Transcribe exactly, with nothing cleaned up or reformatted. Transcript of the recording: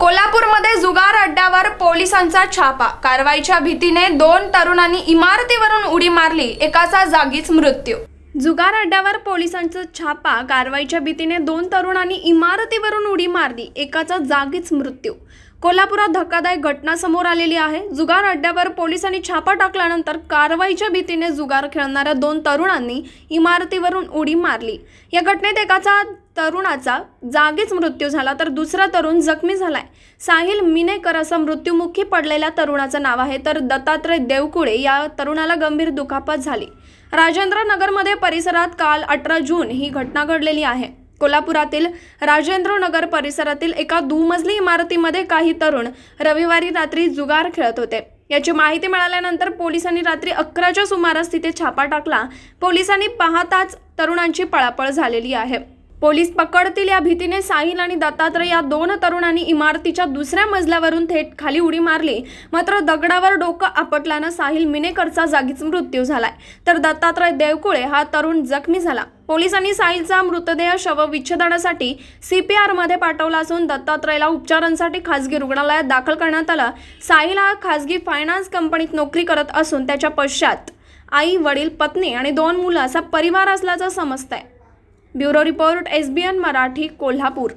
कोल्हापूरमध्ये जुगार अड्ड्यावर पोलिसांचा छापा। कारवाईच्या भीतीने दोन तरुणांनी इमारतीवरून उडी मारली, एकाचा जागीच मृत्यू। जुगार अड्ड्यावर पोलिसांचा छापा। कारवाईच्या भीतीने दोन तरुणांनी इमारतीवरून उडी मारली, एकाचा जागीच मृत्यू। कोल्हापुरात धक्कादायक घटना समोर आलेली आहे। जुगार अड्ड्यावर पोलिसांनी छापा टाकल्यानंतर कारवाईच्या भीतीने जुगार खेळणाऱ्या दोन तरुणांनी इमारतीवरून उडी मारली। या घटनेत एकाचा तरुणाचा जागीच मृत्यू झाला, तर दुसरा तरुण जखमी झालाय। साहिल मिनेकर असा मृत्यूमुखी पडलेल्या तरुणाचं नाव आहे, तर दत्तात्रय देवकुळे या तरुणाला गंभीर दुखापत झाली। राजेंद्र नगरमध्ये परिसरात काल अठरा जून ही घटना घडलेली आहे। कोल्हापुरातील राजेंद्र नगर परिसरातील एका दुमजली इमारतीमध्ये काही तरुण रविवारी रात्री जुगार खेळत होते। याची माहिती मिळाल्यानंतर पोलिसांनी रात्री अकरा च्या सुमारास तिथे छापा टाकला। पोलिसांनी पाहताच तरुणांची पळापळ झालेली आहे। पोलीस पकडतील या भीतीने साहिल आणि दत्तात्रय या दोन तरुणांनी इमारतीच्या दुसऱ्या मजल्यावरून थेट खाली उडी मारली, मात्र दगडावर डोकं आपटल्याने साहिल मिनेकरचा जागीच मृत्यू झालाय, तर दत्तात्रय देवकुळे हा तरुण जखमी झाला। पोलिसांनी साहिलचा मृतदेह शवविच्छेदनासाठी सीपीआर मध्ये पाठवला असून दत्तात्रयला उपचारांसाठी खासगी रुग्णालयात दाखल करण्यात आला। साहिल हा खासगी फायनान्स कंपनीत नोकरी करत असून त्याच्या पश्चात आई, वडील, पत्नी आणि दोन मुलं असा परिवार असल्याचं समजतंय। Bureau report S B N Marathi Kolhapur.